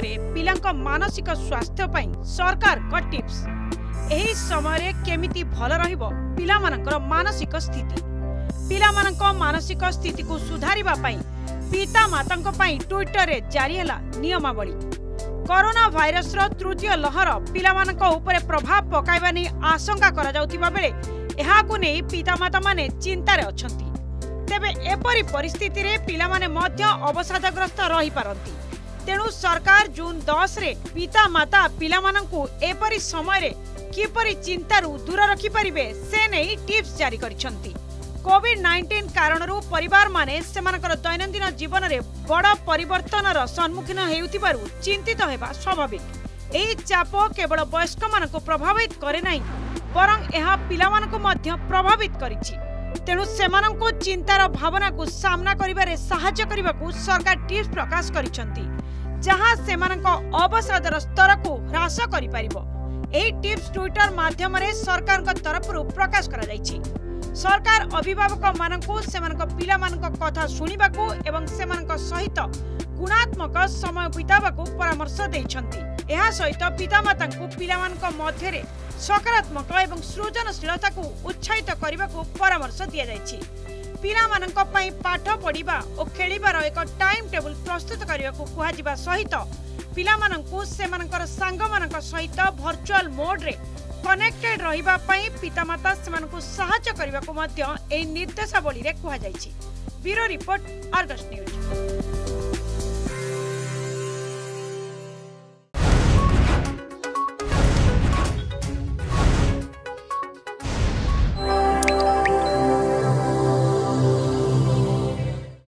भितरे पिलांको मानसिक स्वास्थ्य पई सरकार का टिप्स। एही समय केमिति भल रहिबो पिलामानकर मानसिक स्थिति। पिलामानकर मानसिक स्थिति को सुधारिबा पई पिता मातांको पई ट्विटर रे जारी हला नियमावली। कोरोना वायरस रो तृतीय लहर पिलामानका उपरे प्रभाव पकाइबा नै आशंका करा जाउतिबा बेले एहाकु नै पितामाता माने चिंता रे अछंती। तेबे एपरी परिस्थिति रे पिलामाने मध्य अवसादग्रस्त रही पारंती। तेणु सरकार जून 10 रे पिता माता पिलामानंकु एपरी समय रे किपरि चिंतारू दूर रखि परिबे से नै टिप्स जारी करिसंती। कोविड-19 कारणरू परिवार माने सेमानकर दैनंदिन जीवन रे बड़ परिवर्तन रो सम्मुखीन हेउतिबारू चिंतित हेबा स्वाभाविक। एही चाप केवल वयस्क मानकु प्रभावित करे नै बरं एहा पिलामानकु मध्य प्रभावित करिछि। तेणु सेमानंकु चिंतार भावना को सामना करिबारे सहायता करिबाकु सरकार टिप्स प्रकाश करिसंती, जहां सेमानंक अवसादर स्तर को ह्रास करि परिबो। एही टिप्स ट्विटर माध्यम रे सरकार का तरफ रु प्रकाश करा जाईछि। सरकार अभिभावक मानंकु सेमानंक पिलामानंक कथा सुनिबाकु एवं सेमानंक सहित गुणात्मक समय बिताबाकु परामर्श दैछंती। एहा सहित पितामातांकु पिलामानंक मध्य रे सकारात्मक एवं सृजनशीलता को उत्साहित करने को परामर्श दि जाएगी। पिलामानंक पई पाठ पढ़ा और खेलिबार एक टाइम टेबुल प्रस्तुत करने को कहुवा सहित पिलामानंकु सेमानंकर सांगमानंक सहित भर्चुआल मोड रे कनेक्टेड रहिबा पई पितामाता सेमानंकु सहायता करने को मध्य एई निर्देशावली रे कहुवा जाएगी। Bureau report, Argus news.